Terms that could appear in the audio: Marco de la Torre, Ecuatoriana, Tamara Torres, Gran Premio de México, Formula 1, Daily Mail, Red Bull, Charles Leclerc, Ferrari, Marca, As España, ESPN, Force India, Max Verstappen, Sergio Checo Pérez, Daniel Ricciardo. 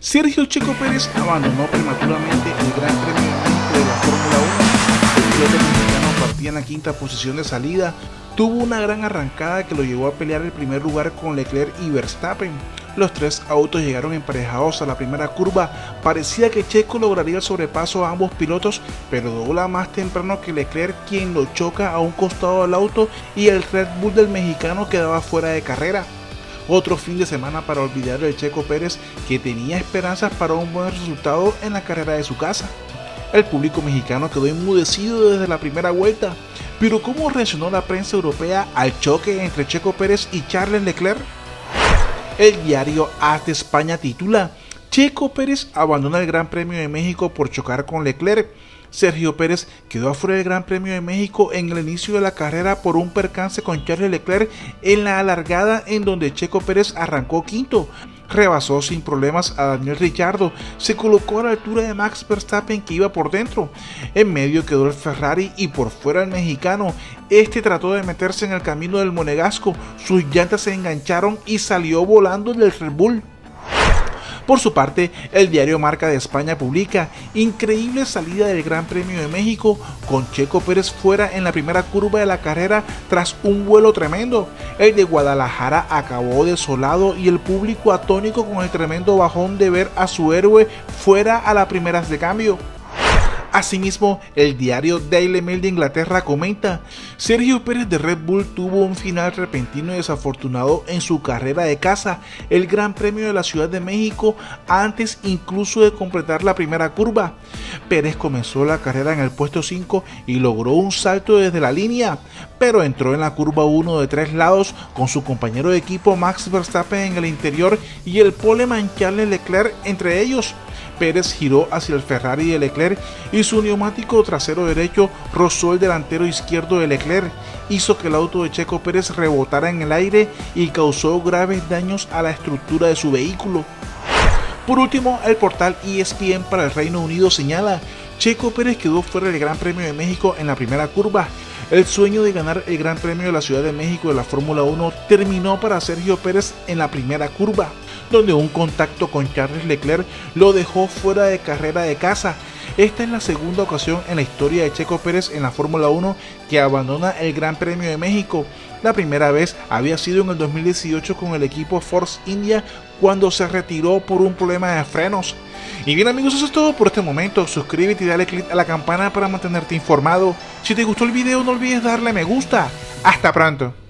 Sergio Checo Pérez abandonó prematuramente el Gran Premio de la Fórmula 1. El piloto mexicano partía en la quinta posición de salida. Tuvo una gran arrancada que lo llevó a pelear el primer lugar con Leclerc y Verstappen. Los tres autos llegaron emparejados a la primera curva. Parecía que Checo lograría el sobrepaso a ambos pilotos, pero dobla más temprano que Leclerc, quien lo choca a un costado del auto, y el Red Bull del mexicano quedaba fuera de carrera. Otro fin de semana para olvidar el Checo Pérez, que tenía esperanzas para un buen resultado en la carrera de su casa. El público mexicano quedó enmudecido desde la primera vuelta. Pero ¿cómo reaccionó la prensa europea al choque entre Checo Pérez y Charles Leclerc? El diario As España titula: Checo Pérez abandona el Gran Premio de México por chocar con Leclerc. Sergio Pérez quedó afuera del Gran Premio de México en el inicio de la carrera por un percance con Charles Leclerc en la alargada, en donde Checo Pérez arrancó quinto. Rebasó sin problemas a Daniel Ricciardo, se colocó a la altura de Max Verstappen, que iba por dentro. En medio quedó el Ferrari y por fuera el mexicano. Este trató de meterse en el camino del monegasco, sus llantas se engancharon y salió volando del Red Bull. Por su parte, el diario Marca de España publica: increíble salida del Gran Premio de México, con Checo Pérez fuera en la primera curva de la carrera tras un vuelo tremendo. El de Guadalajara acabó desolado y el público atónico con el tremendo bajón de ver a su héroe fuera a las primeras de cambio. Asimismo, el diario Daily Mail de Inglaterra comenta: Sergio Pérez de Red Bull tuvo un final repentino y desafortunado en su carrera de casa, el Gran Premio de la Ciudad de México, antes incluso de completar la primera curva. Pérez comenzó la carrera en el puesto 5 y logró un salto desde la línea, pero entró en la curva 1 de tres lados con su compañero de equipo Max Verstappen en el interior y el poleman Charles Leclerc entre ellos. Pérez giró hacia el Ferrari de Leclerc y su neumático trasero derecho rozó el delantero izquierdo de Leclerc, hizo que el auto de Checo Pérez rebotara en el aire y causó graves daños a la estructura de su vehículo. Por último, el portal ESPN para el Reino Unido señala: Checo Pérez quedó fuera del Gran Premio de México en la primera curva. El sueño de ganar el Gran Premio de la Ciudad de México de la Fórmula 1 terminó para Sergio Pérez en la primera curva, donde un contacto con Charles Leclerc lo dejó fuera de carrera de casa. Esta es la segunda ocasión en la historia de Checo Pérez en la Fórmula 1 que abandona el Gran Premio de México. La primera vez había sido en el 2018 con el equipo Force India, cuando se retiró por un problema de frenos. Y bien amigos, eso es todo por este momento. Suscríbete y dale click a la campana para mantenerte informado. Si te gustó el video, no olvides darle me gusta. Hasta pronto.